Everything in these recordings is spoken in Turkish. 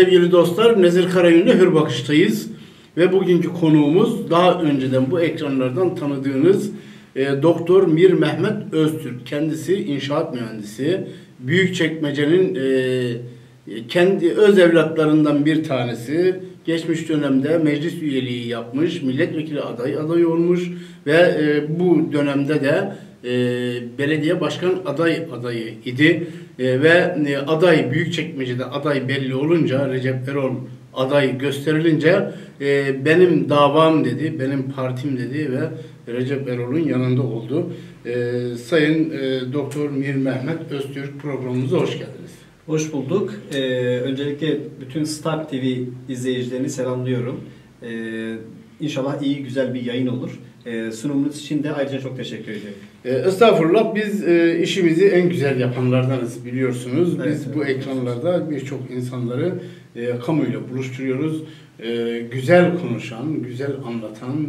sevgili dostlar, Nezir Karayün'le Hür Bakış'tayız ve bugünkü konuğumuz daha önceden bu ekranlardan tanıdığınız Doktor Mir Mehmet Öztürk. Kendisi inşaat mühendisi, Büyükçekmece'nin kendi öz evlatlarından bir tanesi. Geçmiş dönemde meclis üyeliği yapmış, milletvekili aday olmuş ve bu dönemde de belediye başkan adayı idi ve aday Büyükçekmece'de aday belli olunca, Recep Erol aday gösterilince benim davam dedi, benim partim dedi ve Recep Erol'un yanında oldu. Sayın Doktor Mir Mehmet Öztürk, programımıza hoş geldiniz. Hoş bulduk. Öncelikle bütün Start TV izleyicilerini selamlıyorum. İnşallah iyi güzel bir yayın olur. Sunumunuz için de ayrıca çok teşekkür ediyorum. Estağfurullah, biz işimizi en güzel yapanlardanız, biliyorsunuz. Biz bu ekranlarda birçok insanları kamuyla buluşturuyoruz. Güzel konuşan, güzel anlatan,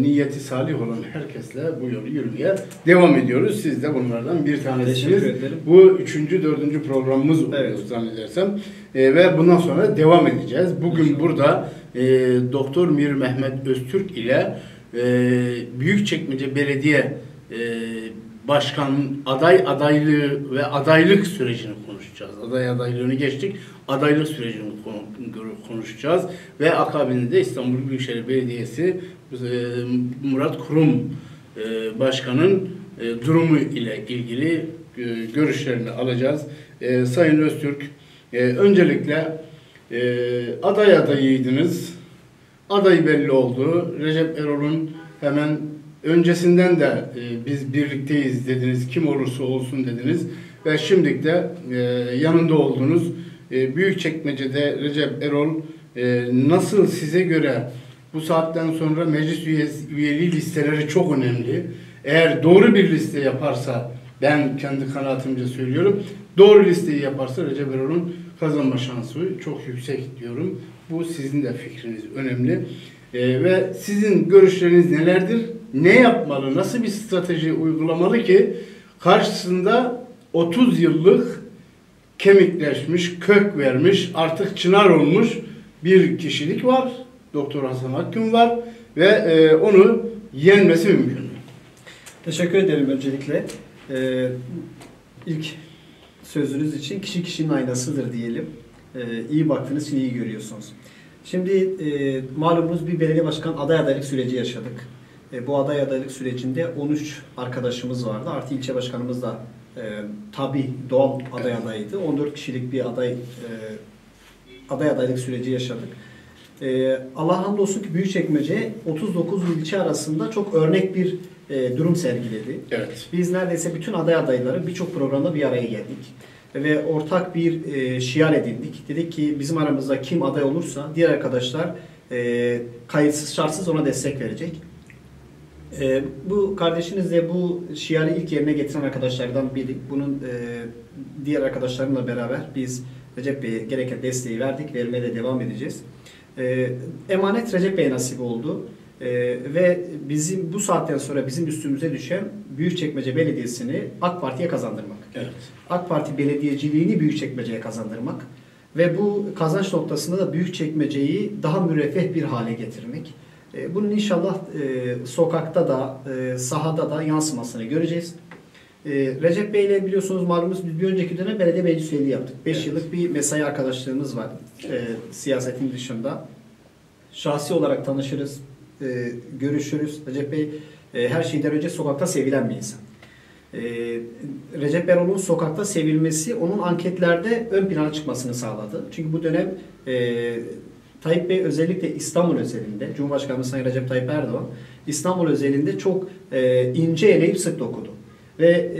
niyeti salih olan herkesle bu yolu yürümeye devam ediyoruz. Siz de bunlardan bir tanesiniz. Bu 3. 4. programımız zannedersem. Ve bundan sonra devam edeceğiz. Bugün İnşallah. Burada Doktor Mir Mehmet Öztürk ile Büyükçekmece Belediye Başkanı'nın adaylığı ve adaylık sürecini konuşacağız. Adaylığını geçtik. Adaylık sürecini konuşacağız. Ve akabinde İstanbul Büyükşehir Belediyesi Murat Kurum Başkan'ın durumu ile ilgili görüşlerini alacağız. Sayın Öztürk, öncelikle aday adayıydınız. Aday belli oldu. Recep Erol'un hemen öncesinden de biz birlikteyiz dediniz. Kim olursa olsun dediniz. Ve şimdi de yanında oldunuz. Büyükçekmece'de Recep Erol nasıl size göre? Bu saatten sonra meclis üyeliği listeleri çok önemli. Eğer doğru bir liste yaparsa, ben kendi kanaatimce söylüyorum, doğru listeyi yaparsa Recep Erol'un kazanma şansı çok yüksek diyorum. Bu sizin de fikriniz önemli. Ve sizin görüşleriniz nelerdir? Ne yapmalı? Nasıl bir strateji uygulamalı ki karşısında 30 yıllık kemikleşmiş, kök vermiş, artık çınar olmuş bir kişilik var? Doktor Hasan Hakküm var ve onu yenmesi mümkün. Teşekkür ederim öncelikle. İlk sözünüz için kişi kişinin aynasıdır diyelim. İyi baktığınız için iyi görüyorsunuz. Şimdi malumunuz bir belediye başkan adaylık süreci yaşadık. Bu adaylık sürecinde 13 arkadaşımız vardı. Artı ilçe başkanımız da tabi doğal aday adayıydı. 14 kişilik bir adaylık süreci yaşadık. Allah hamdolsun ki Büyükçekmece 39 ilçe arasında çok örnek bir durum sergiledi. Evet. Biz neredeyse bütün aday adayları birçok programda bir araya geldik. Ve ortak bir şiar edindik. Dedik ki bizim aramızda kim aday olursa diğer arkadaşlar kayıtsız şartsız ona destek verecek. Bu kardeşiniz de bu şiarı ilk yerine getiren arkadaşlardan biri. Bunun diğer arkadaşlarımla beraber biz Recep Bey'e gereken desteği verdik. Vermeye de devam edeceğiz. Emanet Recep Bey nasip oldu ve bizim bu saatten sonra bizim üstümüze düşen Büyükçekmece Belediyesi'ni AK Parti'ye kazandırmak. Evet. AK Parti belediyeciliğini Büyükçekmece'ye kazandırmak ve bu kazanç noktasında da Büyükçekmece'yi daha müreffeh bir hale getirmek. Bunun inşallah sokakta da sahada da yansımasını göreceğiz. Recep Bey ile biliyorsunuz malumunuz bir önceki dönem belediye meclis üyeliği yaptık. 5 yıllık bir mesai arkadaşlığımız var siyasetin dışında. Şahsi olarak tanışırız, görüşürüz. Recep Bey her şeyden önce sokakta sevilen bir insan. Recep Erol'un sokakta sevilmesi onun anketlerde ön plana çıkmasını sağladı. Çünkü bu dönem Tayyip Bey özellikle İstanbul özelinde, Cumhurbaşkanı Sayın Recep Tayyip Erdoğan İstanbul özelinde çok ince eleyip sık dokudu. Ve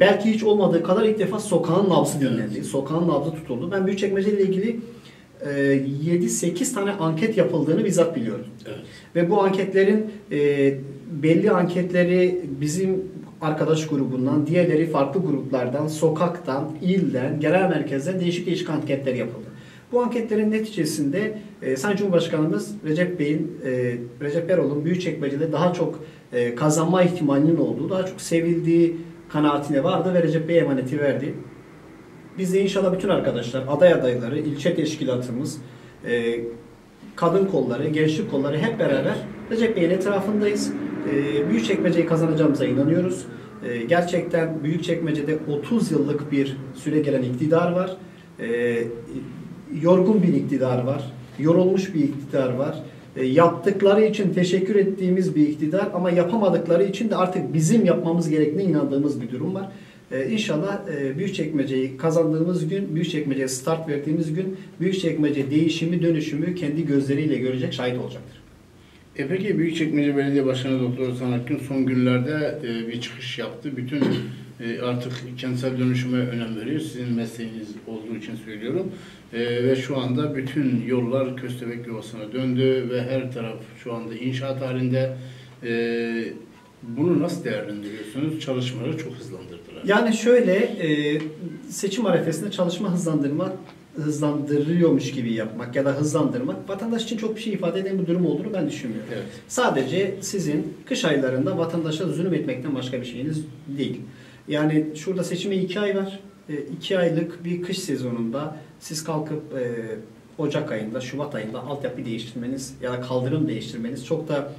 belki hiç olmadığı kadar ilk defa sokağın nabzı dinlendi. Evet. Sokağın nabzı tutuldu. Ben Büyükçekmece ile ilgili 7-8 tane anket yapıldığını bizzat biliyorum. Evet. Ve bu anketlerin belli anketleri bizim arkadaş grubundan, diğerleri farklı gruplardan, sokaktan, ilden, genel merkezden değişik anketler yapıldı. Bu anketlerin neticesinde Sayın Cumhurbaşkanımız Recep Erol'un Büyükçekmece'de daha çok kazanma ihtimalinin olduğu, daha çok sevildiği kanaatine vardı ve Recep Bey'e emaneti verdi. Biz de inşallah bütün arkadaşlar, aday adayları, ilçe teşkilatımız, kadın kolları, gençlik kolları hep beraber Recep Bey'in etrafındayız. Büyükçekmece'yi kazanacağımıza inanıyoruz. Gerçekten Büyükçekmece'de 30 yıllık bir süre gelen iktidar var. Yorgun bir iktidar var. Yorulmuş bir iktidar var. Yaptıkları için teşekkür ettiğimiz bir iktidar ama yapamadıkları için de artık bizim yapmamız gerektiğine inandığımız bir durum var. İnşallah Büyükçekmece'yi kazandığımız gün, Büyükçekmece'ye start verdiğimiz gün Büyükçekmece değişimi, dönüşümü kendi gözleriyle görecek, şahit olacaktır. Peki Büyükçekmece Belediye Başkanı Doktor Hasan Akgün son günlerde bir çıkış yaptı. Bütün artık kentsel dönüşüme önem veriyor. Sizin mesleğiniz olduğu için söylüyorum. Ve şu anda bütün yollar köstebek yuvasına döndü ve her taraf şu anda inşaat halinde. Bunu nasıl değerlendiriyorsunuz? Çalışmaları çok hızlandırdılar. Yani şöyle, seçim arefesinde çalışma hızlandırıyormuş gibi yapmak ya da hızlandırmak vatandaş için çok bir şey ifade eden bir durum olduğunu ben düşünmüyorum. Evet. Sadece sizin kış aylarında vatandaşa zulüm etmekten başka bir şeyiniz değil. Yani şurada seçime 2 ay var. 2 aylık bir kış sezonunda siz kalkıp Ocak ayında, Şubat ayında altyapı değiştirmeniz ya da kaldırım değiştirmeniz çok da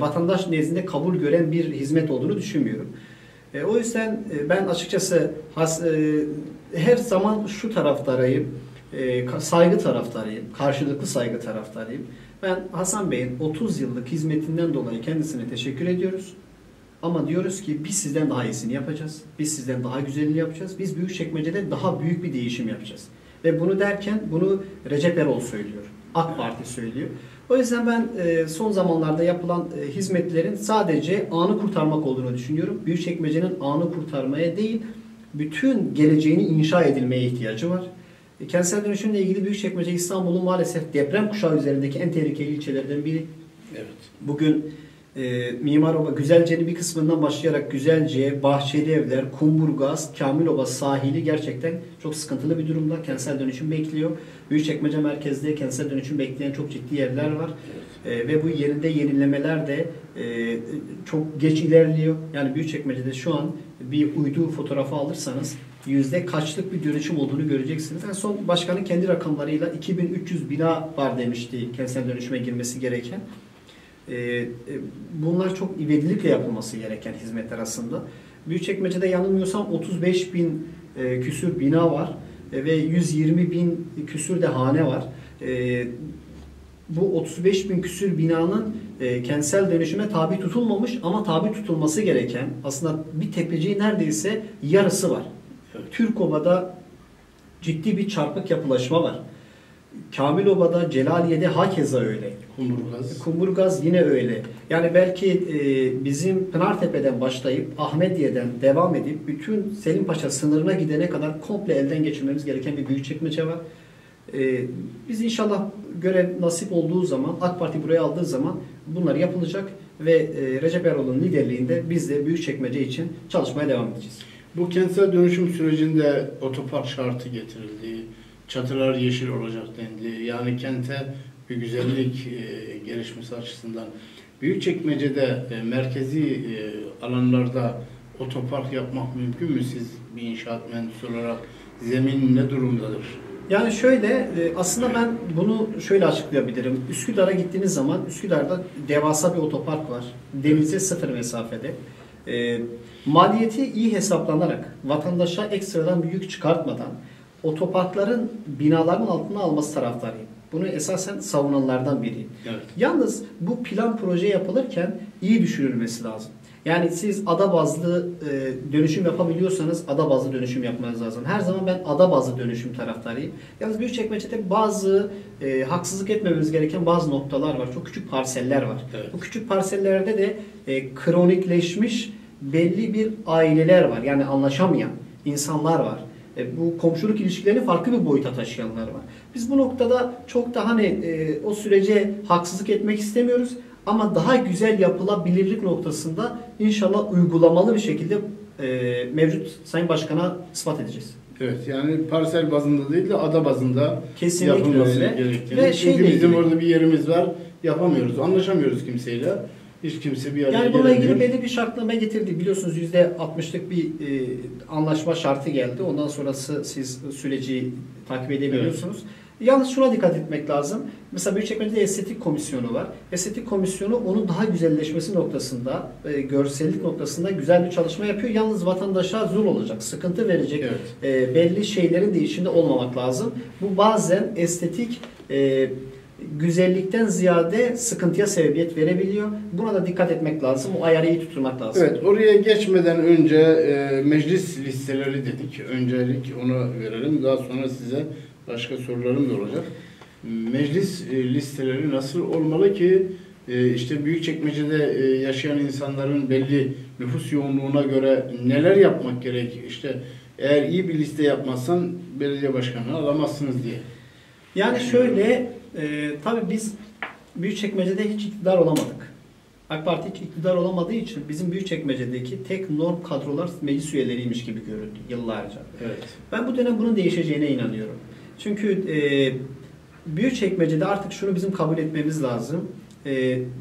vatandaş nezdinde kabul gören bir hizmet olduğunu düşünmüyorum. O yüzden ben açıkçası her zaman şu taraftarayım, saygı taraftarıyım, karşılıklı saygı taraftarıyım. Ben Hasan Bey'in 30 yıllık hizmetinden dolayı kendisine teşekkür ediyoruz. Ama diyoruz ki biz sizden daha iyisini yapacağız, biz sizden daha güzelini yapacağız, biz Büyükçekmece'de daha büyük bir değişim yapacağız. Ve bunu derken bunu Recep Erol söylüyor, AK Parti söylüyor. O yüzden ben son zamanlarda yapılan hizmetlerin sadece anı kurtarmak olduğunu düşünüyorum. Büyükçekmece'nin anı kurtarmaya değil, bütün geleceğini inşa edilmeye ihtiyacı var. Kentsel dönüşümle ilgili Büyükçekmece İstanbul'un maalesef deprem kuşağı üzerindeki en tehlikeli ilçelerden biri. Evet. Bugün Mimaroba, Güzelce'nin bir kısmından başlayarak Güzelce, Bahçeli Evler, Kumburgaz, Kamilova sahili gerçekten çok sıkıntılı bir durumda. Kentsel dönüşüm bekliyor. Büyükçekmece merkezde kentsel dönüşüm bekleyen çok ciddi yerler var. Evet. Ve bu yerinde yenilemeler de çok geç ilerliyor. Yani Büyükçekmece'de şu an bir uydu fotoğrafı alırsanız yüzde kaçlık bir dönüşüm olduğunu göreceksiniz. En son başkanın kendi rakamlarıyla 2300 bina var demişti kentsel dönüşüme girmesi gereken. Bunlar çok ivedilikle yapılması gereken hizmetler aslında. Büyükçekmece'de yanılmıyorsam 35.000 küsür bina var ve 120.000 küsür de hane var. Bu 35.000 küsür binanın kentsel dönüşüme tabi tutulmamış ama tabi tutulması gereken aslında bir tepeciği neredeyse yarısı var. Türkova'da ciddi bir çarpık yapılaşma var. Kamilova'da, Celaliye'de hakeza öyle. Kumburgaz yine öyle. Yani belki bizim Pınartepe'den başlayıp Ahmediye'den devam edip bütün Selimpaşa sınırına gidene kadar komple elden geçirmemiz gereken bir Büyükçekmece var. Biz inşallah görev nasip olduğu zaman, AK Parti buraya aldığı zaman bunlar yapılacak ve Recep Erol'un liderliğinde biz de Büyükçekmece için çalışmaya devam edeceğiz. Bu kentsel dönüşüm sürecinde otopark şartı getirildi. Çatılar yeşil olacak dendi. Yani kente bir güzellik gelişmesi açısından. Büyükçekmece'de merkezi alanlarda otopark yapmak mümkün mü? Siz bir inşaat mühendisi olarak zemin ne durumdadır? Yani şöyle, aslında ben bunu şöyle açıklayabilirim. Üsküdar'a gittiğiniz zaman Üsküdar'da devasa bir otopark var. Denize sıfır mesafede. Maliyeti iyi hesaplanarak, vatandaşa ekstradan bir yük çıkartmadan otoparkların binaların altına alması taraftarıyım. Bunu esasen savunanlardan biriyim. Evet. Yalnız bu plan proje yapılırken iyi düşünülmesi lazım. Yani siz ada bazlı dönüşüm yapabiliyorsanız ada bazlı dönüşüm yapmanız lazım. Her zaman ben ada bazlı dönüşüm taraftarıyım. Yalnız Büyükçekmece'de bazı haksızlık etmememiz gereken bazı noktalar var. Çok küçük parseller var. Evet. Bu küçük parsellerde de kronikleşmiş belli bir aileler var. Yani anlaşamayan insanlar var. Bu komşuluk ilişkilerini farklı bir boyuta taşıyanlar var. Biz bu noktada çok da hani o sürece haksızlık etmek istemiyoruz. Ama daha güzel yapılabilirlik noktasında inşallah uygulamalı bir şekilde mevcut Sayın Başkan'a ispat edeceğiz. Evet, yani parsel bazında değil de ada bazında yapılması gerektiğini. Çünkü bizim orada bir yerimiz var, yapamıyoruz, anlaşamıyoruz kimseyle. Hiç kimse bir araya gelmiyor. Yani bununla ilgili belli bir şartlama getirdi. Biliyorsunuz %60'lık bir anlaşma şartı geldi. Ondan sonrası siz süreci takip edebiliyorsunuz. Evet. Yalnız şuna dikkat etmek lazım. Mesela Büyükçekmece'de estetik komisyonu var. Estetik komisyonu onun daha güzelleşmesi noktasında, görsellik noktasında güzel bir çalışma yapıyor. Yalnız vatandaşa zul olacak, sıkıntı verecek belli şeylerin de içinde olmamak lazım. Bu bazen estetik güzellikten ziyade sıkıntıya sebebiyet verebiliyor. Buna da dikkat etmek lazım. O ayarı iyi tutturmak lazım. Evet, oraya geçmeden önce meclis listeleri dedik. Öncelik ona verelim. Daha sonra size başka sorularım da olacak. Meclis listeleri nasıl olmalı ki işte Büyükçekmece'de yaşayan insanların belli nüfus yoğunluğuna göre neler yapmak gerek? İşte eğer iyi bir liste yapmazsan belediye başkanını alamazsınız diye. Yani şöyle, tabii biz Büyükçekmece'de hiç iktidar olamadık. AK Parti hiç iktidar olamadığı için bizim Büyükçekmece'deki tek norm kadrolar meclis üyeleriymiş gibi görüldü yıllarca. Evet. Ben bu dönem bunun değişeceğine inanıyorum. Çünkü Büyükçekmece'de artık şunu bizim kabul etmemiz lazım.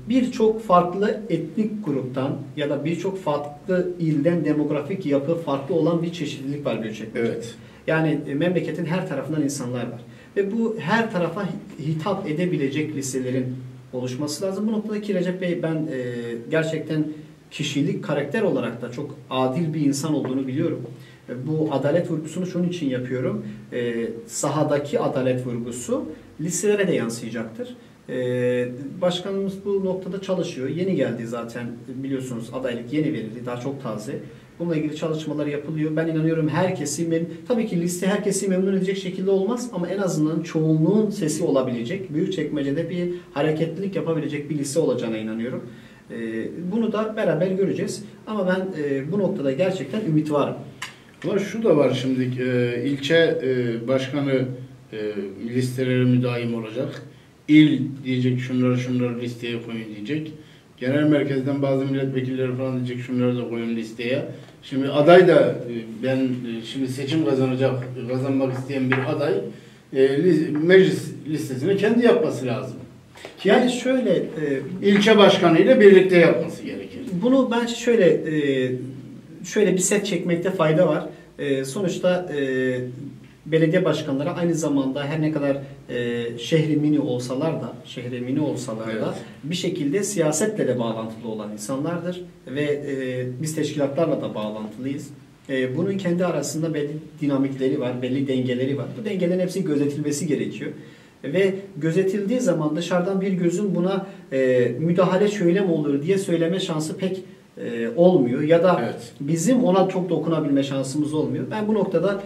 Birçok farklı etnik gruptan ya da birçok farklı ilden demografik yapı farklı olan bir çeşitlilik var Büyükçekmece'de. Evet. Yani memleketin her tarafından insanlar var. Ve bu her tarafa hitap edebilecek liselerin oluşması lazım. Bu noktadaki Recep Bey, ben gerçekten kişilik, karakter olarak da çok adil bir insan olduğunu biliyorum. Bu adalet vurgusunu şunun için yapıyorum. Sahadaki adalet vurgusu liselere de yansıyacaktır. Başkanımız bu noktada çalışıyor. Yeni geldi zaten, biliyorsunuz adaylık yeni verildi, daha çok taze. Bununla ilgili çalışmalar yapılıyor. Ben inanıyorum herkesi memnun. Tabii ki liste herkesi memnun edecek şekilde olmaz ama en azından çoğunluğun sesi olabilecek, Büyükçekmece'de bir hareketlilik yapabilecek bir liste olacağına inanıyorum. Bunu da beraber göreceğiz. Ama ben bu noktada gerçekten ümit varım. Ama şu da var şimdi, ilçe başkanı listelere müdahim olacak. İl diyecek şunları şunları listeye koyun diyecek. Genel merkezden bazı milletvekilleri falan diyecek şunları da koyun listeye. Şimdi aday da, ben şimdi seçim kazanmak isteyen bir aday meclis listesini kendi yapması lazım. Yani şöyle, ilçe başkanı ile birlikte yapması gerekir. Bunu ben şöyle bir set çekmekte fayda var. Sonuçta belediye başkanları aynı zamanda her ne kadar şehri mini olsalar da evet, bir şekilde siyasetle de bağlantılı olan insanlardır ve biz teşkilatlarla da bağlantılıyız. Bunun kendi arasında belli dinamikleri var, belli dengeleri var. Bu dengelerin hepsi gözetilmesi gerekiyor. Ve gözetildiği zaman dışarıdan bir gözün buna müdahale şöyle mi olur diye söyleme şansı pek olmuyor ya da evet, bizim ona çok dokunabilme şansımız olmuyor. Ben bu noktada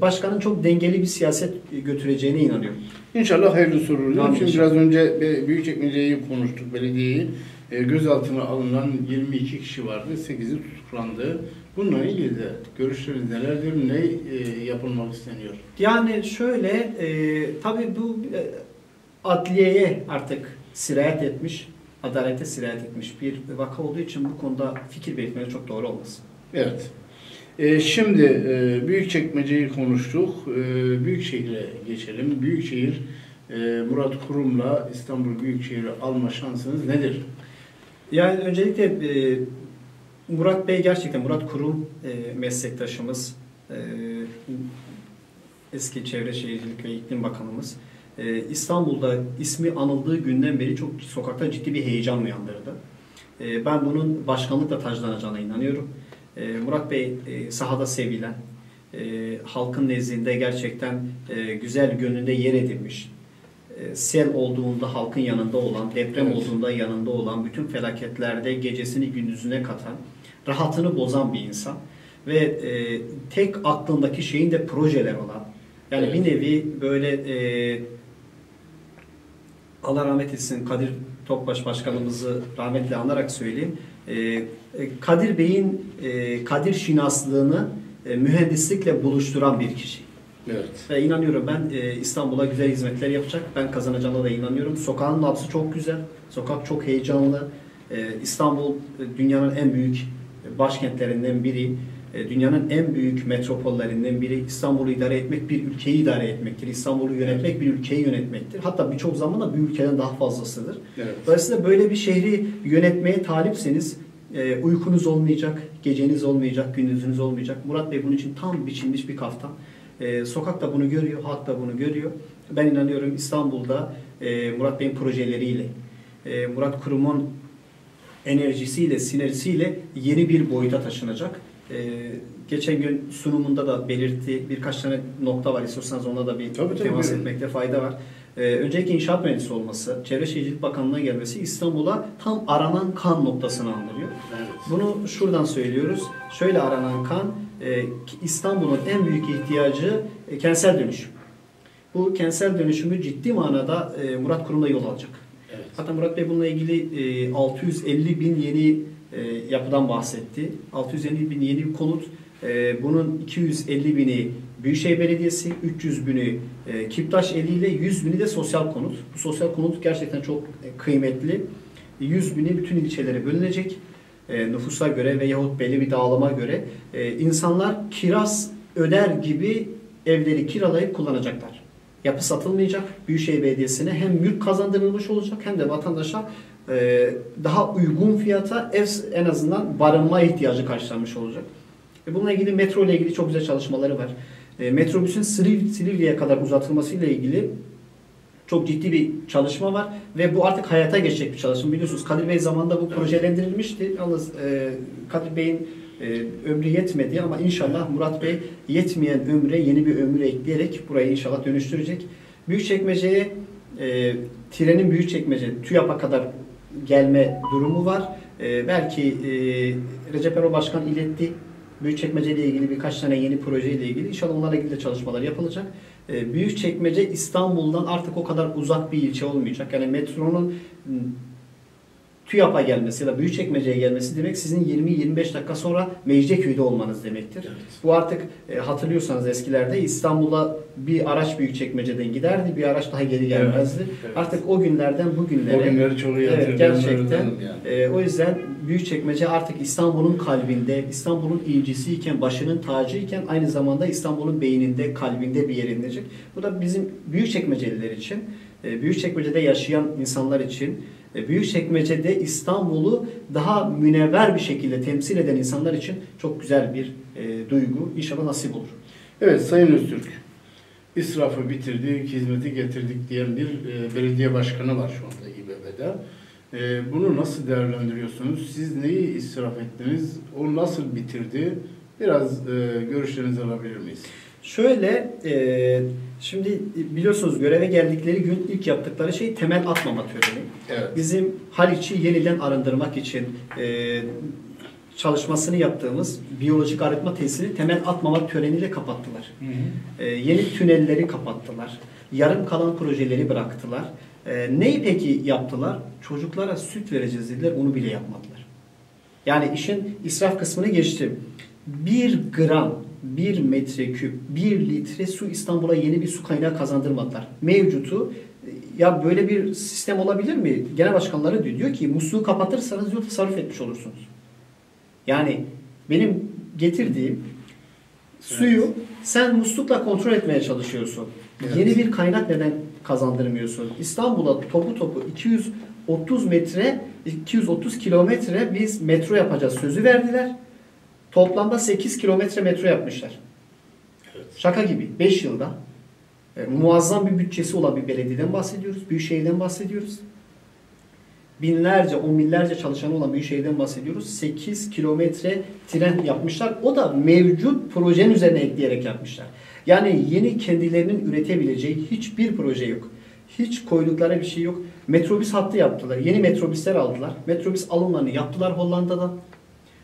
başkanın çok dengeli bir siyaset götüreceğine inanıyorum. İnşallah hayırlısı olur. Tamam, şimdi biraz önce Büyükçekmece'yi konuştuk, belediyeyi. Gözaltına alınan 22 kişi vardı. 8'i tutuklandı. Bununla ilgili de görüşleriniz nelerdir? Ne yapılmak isteniyor? Yani şöyle, tabii bu adliyeye artık sirayet etmiş, adalete sirayet etmiş bir vaka olduğu için bu konuda fikir belirtmeye çok doğru olmaz. Evet. Şimdi Büyükçekmece'yi konuştuk. Büyükşehir'e geçelim. Büyükşehir, Murat Kurum'la İstanbul Büyükşehir'i alma şansınız nedir? Yani öncelikle Murat Bey, gerçekten Murat Kurum meslektaşımız, eski Çevre Şehircilik ve İklim Bakanımız. İstanbul'da ismi anıldığı günden beri çok sokakta ciddi bir heyecan uyandırdı. Ben bunun başkanlıkla taclanacağına inanıyorum. Murat Bey sahada sevilen, halkın nezdinde gerçekten güzel gönlünde yer edilmiş, sel olduğunda halkın yanında olan, deprem olduğunda yanında olan, bütün felaketlerde gecesini gündüzüne katan, rahatını bozan bir insan ve tek aklındaki şeyin de projeler olan, yani bir nevi böyle Allah rahmet etsin, Kadir Topbaş başkanımızı rahmetle anarak söyleyeyim. Kadir Bey'in Kadir şinaslığını mühendislikle buluşturan bir kişi. Evet. Ve inanıyorum ben İstanbul'a güzel hizmetler yapacak. Ben kazanacağına da inanıyorum. Sokağın nabzı çok güzel. Sokak çok heyecanlı. İstanbul dünyanın en büyük başkentlerinden biri. dünyanın en büyük metropollerinden biri. İstanbul'u idare etmek bir ülkeyi idare etmektir. İstanbul'u yönetmek bir ülkeyi yönetmektir. Hatta birçok zaman da bir ülkeden daha fazlasıdır. Evet. Dolayısıyla böyle bir şehri yönetmeye talipseniz uykunuz olmayacak, geceniz olmayacak, gündüzünüz olmayacak. Murat Bey bunun için tam biçilmiş bir kaftan. Sokak da bunu görüyor, halk da bunu görüyor. Ben inanıyorum İstanbul'da Murat Bey'in projeleriyle, Murat Kurum'un enerjisiyle, sinerjisiyle yeni bir boyuta taşınacak. Geçen gün sunumunda da belirttiği birkaç tane nokta var. İstiyorsanız ona da bir temas etmekte fayda var. Öncelikle inşaat mühendisi olması, Çevre Şehircilik Bakanlığı'na gelmesi İstanbul'a tam aranan kan noktasını andırıyor. Evet. Bunu şuradan söylüyoruz. Şöyle aranan kan, İstanbul'un en büyük ihtiyacı kentsel dönüşüm. Bu kentsel dönüşümü ciddi manada Murat Kurum'la yol alacak. Evet. Hatta Murat Bey bununla ilgili 650.000 yeni yapıdan bahsetti. 650.000 yeni bir konut. Bunun 250.000'i Büyükşehir Belediyesi, 300.000'i Kiptaş eliyle, 100.000'i de sosyal konut. Bu sosyal konut gerçekten çok kıymetli. 100.000'i bütün ilçelere bölünecek. Nüfusa göre veyahut belli bir dağılıma göre insanlar kiraz öder gibi evleri kiralayıp kullanacaklar. Yapı satılmayacak. Büyükşehir Belediyesi'ne hem mülk kazandırılmış olacak hem de vatandaşa daha uygun fiyata ev, en azından barınma ihtiyacı karşılanmış olacak. Bununla ilgili metro ile ilgili çok güzel çalışmaları var. Metrobüsün Silivri'ye kadar uzatılmasıyla ilgili çok ciddi bir çalışma var ve bu artık hayata geçecek bir çalışma. Biliyorsunuz Kadir Bey zamanında bu projelendirilmişti. Yalnız Kadir Bey'in ömrü yetmedi ama inşallah Murat Bey yetmeyen ömre yeni bir ömür ekleyerek burayı inşallah dönüştürecek. Büyükçekmece'ye trenin Büyükçekmece TÜYAP'a kadar gelme durumu var. Belki Recep Erol Başkan iletti. Büyükçekmece ile ilgili birkaç tane yeni proje ile ilgili inşallah onlarla ilgili de çalışmalar yapılacak. Büyükçekmece İstanbul'dan artık o kadar uzak bir ilçe olmayacak. Yani metronun TÜYAP'a gelmesi ya da Büyükçekmece'ye gelmesi demek sizin 20-25 dakika sonra Mecidiyeköy'de olmanız demektir. Evet. Bu artık hatırlıyorsanız eskilerde İstanbul'a bir araç Büyükçekmece'den giderdi, bir araç daha geri gelmezdi. Evet, evet. Artık o günlerden bugünlere. O günleri çok iyi hatırlıyorum. Evet, gerçekten. Yani. O yüzden Büyükçekmece artık İstanbul'un kalbinde, İstanbul'un ilcisiyken, başının tacıyken aynı zamanda İstanbul'un beyninde, kalbinde bir yer edinecek. Bu da bizim Büyükçekmeceliler için, Büyükçekmece'de yaşayan insanlar için, Büyükçekmece'de İstanbul'u daha münevver bir şekilde temsil eden insanlar için çok güzel bir duygu. İnşallah nasip olur. Evet Sayın Öztürk, israfı bitirdik, hizmeti getirdik diyen bir belediye başkanı var şu anda İBB'de. Bunu nasıl değerlendiriyorsunuz? Siz neyi israf ettiniz? O nasıl bitirdi? Biraz görüşlerinizi alabilir miyiz? Şöyle, şimdi biliyorsunuz göreve geldikleri gün ilk yaptıkları şey temel atmama töreni. Evet. Bizim Haliç'i yeniden arındırmak için çalışmasını yaptığımız biyolojik arıtma tesisini temel atmama töreniyle kapattılar. Hı hı. Yeni tünelleri kapattılar. Yarım kalan projeleri bıraktılar. Neyi peki yaptılar? Çocuklara süt vereceğiz dediler, onu bile yapmadılar. Yani işin israf kısmını geçtim. 1 gram, 1 metreküp, 1 litre su İstanbul'a yeni bir su kaynağı kazandırmadılar. Mevcutu, ya böyle bir sistem olabilir mi? Genel başkanları diyor ki musluğu kapatırsanız diyor tasarruf etmiş olursunuz. Yani benim getirdiğim suyu sen muslukla kontrol etmeye çalışıyorsun. Evet. Yeni bir kaynak neden kazandırmıyorsun? İstanbul'a topu 230 kilometre biz metro yapacağız sözü verdiler. Toplamda 8 kilometre metro yapmışlar. Evet. Şaka gibi. 5 yılda muazzam bir bütçesi olan bir belediyeden bahsediyoruz. Büyükşehir'den bahsediyoruz. Binlerce, on binlerce çalışanı olan Büyükşehir'den bahsediyoruz. 8 kilometre tren yapmışlar. O da mevcut projenin üzerine ekleyerek yapmışlar. Yani yeni kendilerinin üretebileceği hiçbir proje yok. Hiç koydukları bir şey yok. Metrobüs hattı yaptılar. Yeni metrobüsler aldılar. Metrobüs alımlarını yaptılar Hollanda'dan.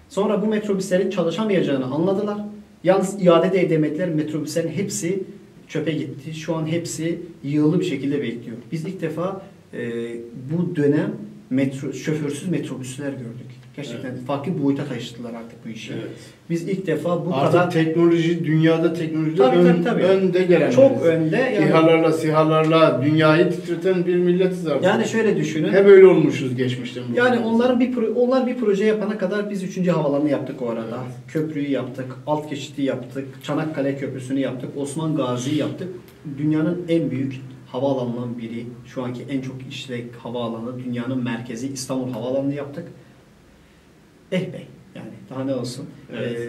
Sonra bu metrobüslerin çalışamayacağını anladılar. Yalnız iade de edemediler. Metrobüslerin hepsi çöpe gitti. Şu an hepsi yığılı bir şekilde bekliyor. Biz ilk defa bu dönem şoförsüz metrobüsler gördük. Gerçekten evet. Farklı boyuta taşıdılar artık bu işi. Evet. Biz ilk defa bu artık kadar... teknoloji, dünyada teknolojide önde gelen. Çok önde. Yani... İHA'larla, SİHA'larla dünyayı titreten bir milletiz artık. Yani şöyle düşünün. Hep öyle olmuşuz geçmişten. Yani onlar bir proje yapana kadar biz 3. havalanı yaptık o arada. Evet. Köprüyü yaptık, alt geçidi yaptık, Çanakkale Köprüsü'nü yaptık, Osman Gazi'yi yaptık. Dünyanın en büyük havaalanından biri, şu anki en çok işlek havaalanı, dünyanın merkezi İstanbul Havaalanı'nı yaptık. Bey yani daha ne olsun. Evet.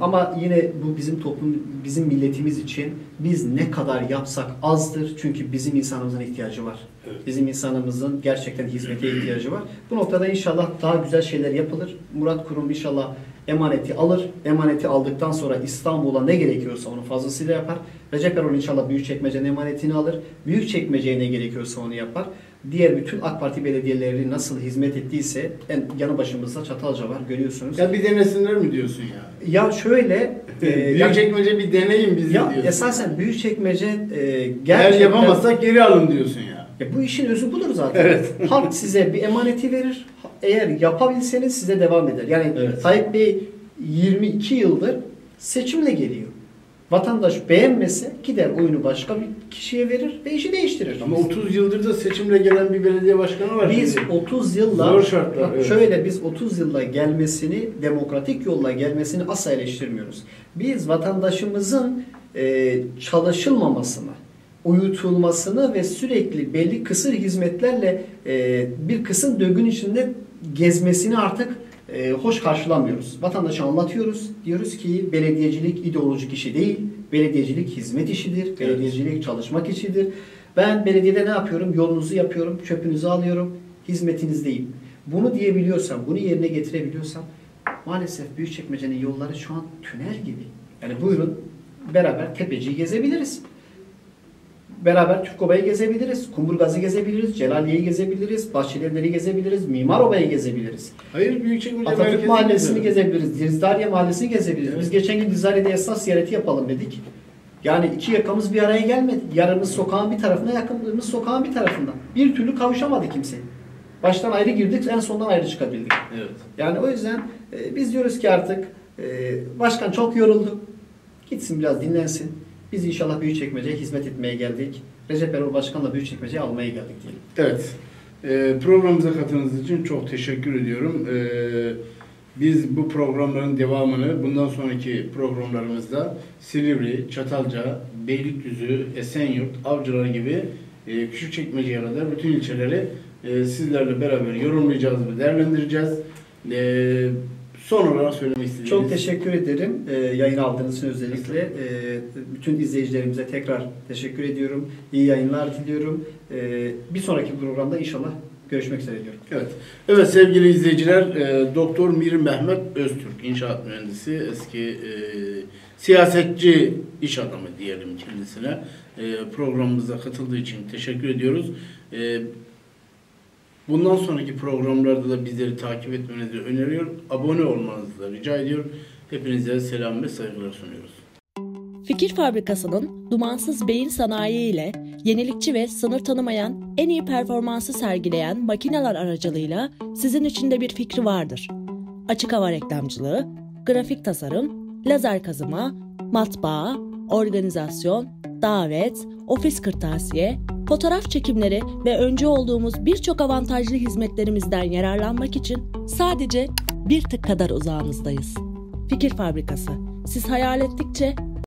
Ama yine bu bizim toplum, bizim milletimiz için biz ne kadar yapsak azdır. Çünkü bizim insanımızın ihtiyacı var. Evet. Bizim insanımızın gerçekten hizmete ihtiyacı var. Bu noktada inşallah daha güzel şeyler yapılır. Murat Kurum inşallah emaneti alır. Emaneti aldıktan sonra İstanbul'a ne gerekiyorsa onu fazlasıyla yapar. Recep Erol inşallah Büyükçekmece'nin emanetini alır. Büyükçekmece'ye ne gerekiyorsa onu yapar. Diğer bütün AK Parti belediyeleri nasıl hizmet ettiyse, yanı başımızda Çatalca var, görüyorsunuz. Ya bir denesinler mi diyorsun ya? Ya şöyle... Büyükçekmece bir deneyin bizi diyorsun. Esasen Büyükçekmece gerçekten... Eğer yapamazsak geri alın diyorsun ya. Ya bu işin özü budur zaten. Evet. Halk size bir emaneti verir, eğer yapabilseniz size devam eder. Yani evet. Tayyip Bey 22 yıldır seçimle geliyor. Vatandaş beğenmese gider oyunu başka bir kişiye verir ve işi değiştirir. Ama 30 yıldır da seçimle gelen bir belediye başkanı var. Biz şimdi. 30 yılla zor şartlar, evet. Şöyle biz 30 yılla gelmesini, demokratik yolla gelmesini asla eleştirmiyoruz. Biz vatandaşımızın çalışılmamasını, uyutulmasını ve sürekli belli kısır hizmetlerle bir kısım döngün içinde gezmesini artık hoş karşılamıyoruz. Vatandaşa anlatıyoruz. Diyoruz ki belediyecilik ideolojik işi değil. Belediyecilik hizmet işidir. Belediyecilik evet. Çalışmak işidir. Ben belediyede ne yapıyorum? Yolunuzu yapıyorum. Çöpünüzü alıyorum. Hizmetinizdeyim. Bunu diyebiliyorsam, bunu yerine getirebiliyorsam maalesef Büyükçekmece'nin yolları şu an tünel gibi. Yani buyurun beraber Tepeci'yi gezebiliriz. Beraber Türkoba'yı gezebiliriz, Kumburgaz'ı gezebiliriz, Celaliye'yi gezebiliriz, Bahçelievler'i gezebiliriz, Mimaroba'yı gezebiliriz. Hayır, Büyükçekmece Atatürk Mahallesi'ni gezebiliriz, Dizdariye Mahallesi'ni gezebiliriz. Evet. Biz geçen gün Dizdariye'de esnaf ziyareti yapalım dedik. Yani iki yakamız bir araya gelmedi. Yarımız sokağın bir tarafına, yakınımız sokağın bir tarafından. Bir türlü kavuşamadı kimse. Baştan ayrı girdik, en sondan ayrı çıkabildik. Evet. Yani o yüzden biz diyoruz ki artık başkan çok yoruldu. Gitsin biraz dinlensin. Biz inşallah Büyükçekmece'ye hizmet etmeye geldik. Recep Erol Başkan'la Büyükçekmece'yi almaya geldik diyelim. Evet. Programımıza katıldığınız için çok teşekkür ediyorum. Biz bu programların devamını bundan sonraki programlarımızda Silivri, Çatalca, Beylikdüzü, Esenyurt, Avcılar gibi Küçükçekmece'ye kadar bütün ilçeleri sizlerle beraber yorumlayacağız ve değerlendireceğiz. Son olarak söylemek istediğiniz. Çok teşekkür ederim yayın aldığınız için özellikle. Bütün izleyicilerimize tekrar teşekkür ediyorum. İyi yayınlar diliyorum. Bir sonraki programda inşallah görüşmek üzere diyorum. Evet, evet sevgili izleyiciler, Doktor Mir Mehmet Öztürk, inşaat mühendisi, eski siyasetçi iş adamı diyelim kendisine. Programımıza katıldığı için teşekkür ediyoruz. Bundan sonraki programlarda da bizleri takip etmenizi öneriyor, abone olmanızı da rica ediyor. Hepinize selam ve saygılar sunuyoruz. Fikir Fabrikası'nın dumansız beyin sanayi ile yenilikçi ve sınır tanımayan en iyi performansı sergileyen makineler aracılığıyla sizin için de bir fikri vardır. Açık hava reklamcılığı, grafik tasarım, lazer kazıma, matbaa, organizasyon, davet, ofis kırtasiye, fotoğraf çekimleri ve öncü olduğumuz birçok avantajlı hizmetlerimizden yararlanmak için sadece bir tık kadar uzağınızdayız. Fikir Fabrikası, siz hayal ettikçe